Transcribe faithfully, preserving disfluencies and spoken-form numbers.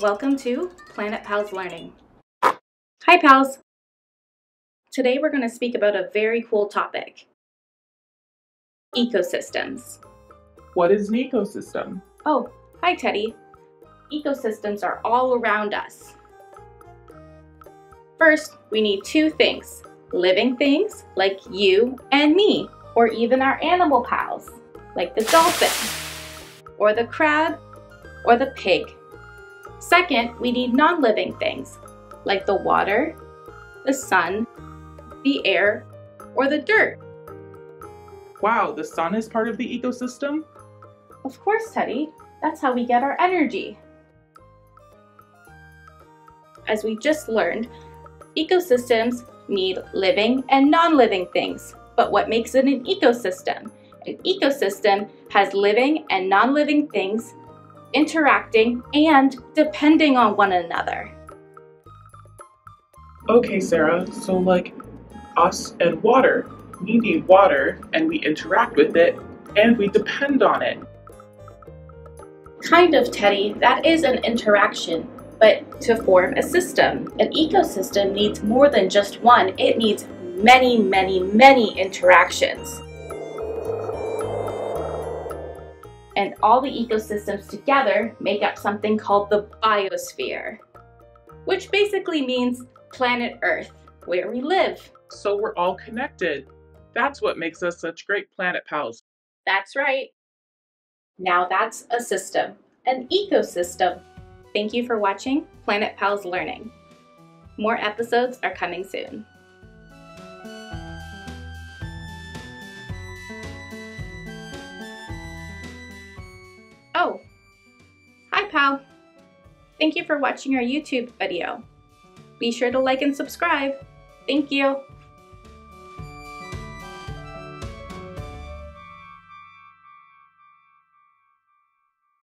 Welcome to Planet Pals Learning. Hi pals! Today we're going to speak about a very cool topic. Ecosystems. What is an ecosystem? Oh, hi Teddy. Ecosystems are all around us. First, we need two things. Living things, like you and me, or even our animal pals, like the dolphin, or the crab, or the pig. Second, we need non-living things, like the water, the sun, the air, or the dirt. Wow, the sun is part of the ecosystem? Of course, Teddy. That's how we get our energy. As we just learned, ecosystems need living and non-living things. But what makes it an ecosystem? An ecosystem has living and non-living things interacting and depending on one another. Okay, Sarah, so like us and water. We need water and we interact with it and we depend on it. Kind of, Teddy. That is an interaction, but to form a system. An ecosystem needs more than just one. It needs many, many, many interactions. And all the ecosystems together make up something called the biosphere, which basically means planet Earth, where we live. So we're all connected. That's what makes us such great planet pals. That's right. Now that's a system, an ecosystem. Thank you for watching Planet Pals Learning. More episodes are coming soon. Oh, hi pal. Thank you for watching our YouTube video. Be sure to like and subscribe. Thank you.